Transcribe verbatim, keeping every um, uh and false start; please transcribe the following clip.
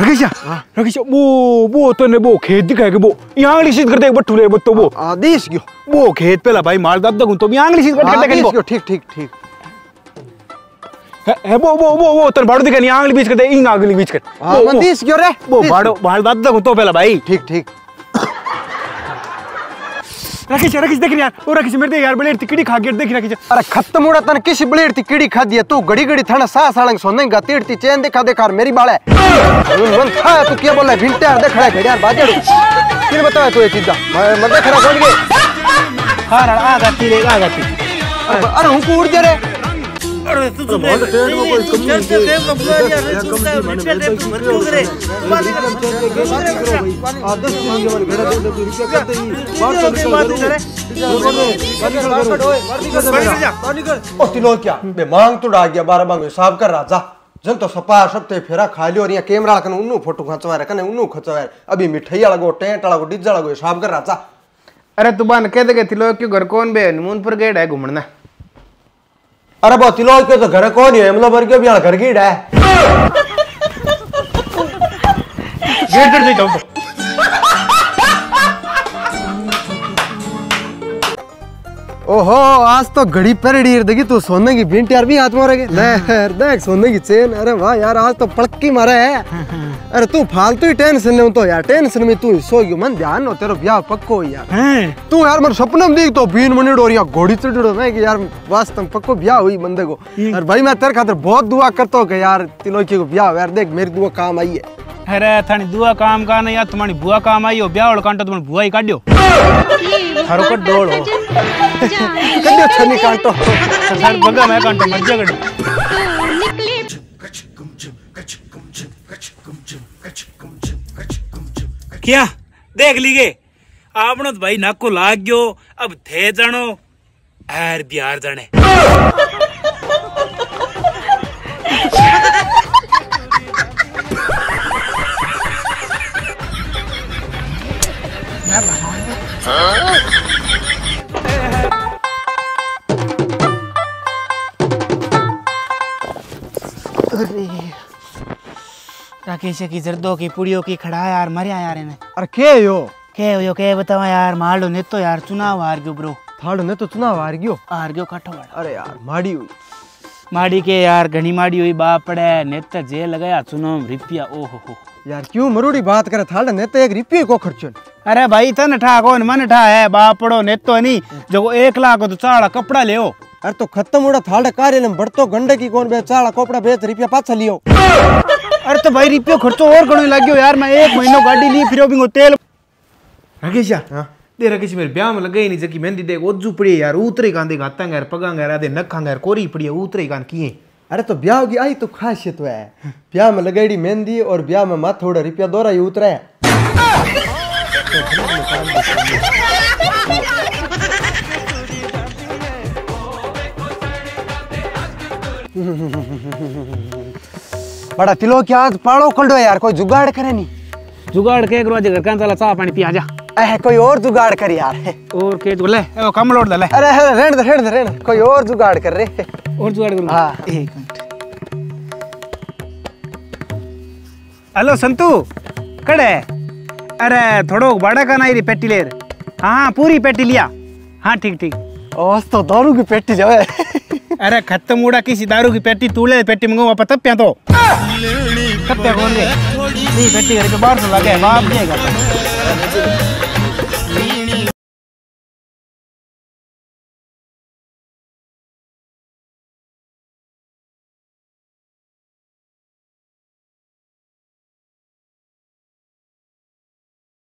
राकेश राकेश वो वो तो ने वो खेत दिखाएगा वो यहाँ लिसित करते एक बट्टू ले बट्टू वो आदेश क्यों वो खेत पे भाई मार दाब दगुन तो यहाँ लिसित करते करते क्यों ठीक ठीक ठीक है वो वो वो वो तो बाड़ू दिखाने यहाँ लिसित करते इन आगे लिसित कर आदेश क्यों रे वो बाड़ू मार दाब दगुन तो पहला भाई ठीक ठीक राकेश राकेश देख यार और राकेश मेरे यार ब्लेड तिकड़ी खा गया देख राकेश अरे खत्म उड़ा तन किस ब्लेड तिकड़ी खा दिया तू गड़ी गड़ी थाना सा सालंग सोने गतेड़ती चैन देखा देखा मेरी बाल है मन खा तू क्या बोल रहा है भिंटे यार देख खड़ा है यार बाजेड़ फिर बताया तू ये चीज मत खड़ा छोड़ के हां आ जाती रे आ जाती अरे हुकू उड़ जा रे अरे तू तो बहुत ट्रेन में कोई कमी नहीं है देव का यार सुनता है भिंटे देव मत क्यों करे पानी का आदर्श होने वाले घड़ा दे दे रुपया करते ही बाहर चल बात करे पानी कर ओ तिलोकी बे मांग तो डा गया बारह मांग हिसाब कर राजा जन तो सपा सबते फेरा खा लियो और ये कैमरा कने उन्नु फोटो खचवा रे कने उन्नु खचवा रे अभी मिठाई वाला को टेंट वाला को डीजे वाला को हिसाब कर राजा अरे तू बन कह दे के तिलोकी घर कौन बे हनुमानपुर गेट है घूमना अरे बहुत तिलोकी तो घर कौन है हमला भर के भी घर की डा गेट कर दे जाओ ओहो आज तो घड़ी पेरड़ी देखी तू सोने की बींट यार भी हाथ में रखे लहर देख सोने की चेन अरे वाह यार आज तो पड़की मारा है अरे तू फालतू ही टेंशन ले तो यार टेंशन में तू सो गयो मन ध्यान हो तेरा ब्याह पक्को यार तू यार मन सपने में देख तो बीन मिनट और यार घोड़ी चढ़ो मैं कि यार वास्तव में पक्को ब्याह हुई बंदे को और भाई मैं तेरे खातर बहुत दुआ करता हूं कि यार तिलोकी को ब्याह यार देख मेरी दुआ काम आई है अरे थानी दुआ काम का नहीं यार तुम्हारी बुआ काम आई हो ब्याह और कांटो तुम्हारी बुआ ही काटियो थारो का डोल हो कदे छनी कांटो थार बगा मैं कांटो मज्जा कर क्या देख लीगे आपनो भाई नाक को लाग गयो अब थे जानो यार बिहार जाने राकेश की जर्दों की पुड़ियों की खड़ा यार मरिया यार ने अरे के यो के यो के बताओ यार मारो ने तो यार चुनाव हार गयो ब्रो थाड़ो ने तो चुनाव हार गयो हार गयो काठो अरे यार माड़ी हुई माड़ी के यार घणी माड़ी हुई बाप पड़े ने तो जे लगाया चुनाव रिपिया ओहो हो यार क्यों मरुड़ी बात करे थाड़ो ने तो एक रिपिया को खर्चो अरे भाई तन ठा कौन मन ठा है बाप पड़ो ने तो नहीं जो एक लाख तो चाड़ा कपड़ा ले ओ अरे तो खत्म उड़ा थाड़ा कार्य ने बढ़तो गंडे की कौन बेच चाड़ा कपड़ा बेच रिपिया पाछा लियो अरे तो भाई रिपियो खर्चो और गणो लाग्यो यार मैं एक महीनो गाड़ी ली फिरो बिंगो तेल राकेश हां दे राकेश मेरे ब्याह में लगे ही नहीं जकी मेहंदी देख ओजू पड़ी यार उतरे कांदे गातांग यार पगांग यार आधे नखांग यार कोरी पड़ी उतरे कान किए अरे तो ब्याह की आई तो खासियत है ब्याह में लगाईडी मेहंदी और ब्याह में माथा थोड़ा रुपया दोरा ही उतरा है बड़ा तिलोकी आज पाड़ो खड़ो यार कोई जुगाड़ करे नहीं जुगाड़ के करो जे घर का चला चाय पानी पी आ जा ए कोई और जुगाड़ कर यार और के तो ले ओ कम लोड ले अरे रेड दे रेड दे रेड कोई और जुगाड़ कर रे और जुगाड़ कर हां एक मिनट हेलो संतू कड़े अरे थोड़ो बड़ा का नहीं रे पेटी ले हां पूरी पेटी लिया हां ठीक ठीक ओस तो दारू की पेटी जावे अरे खत्म उड़ा किसी दारू की पेटी तूले पेटी मंगवा पता प्या तो कब तक होंगे नहीं पेटी घर के बाहर से लगे बाप नहीं करता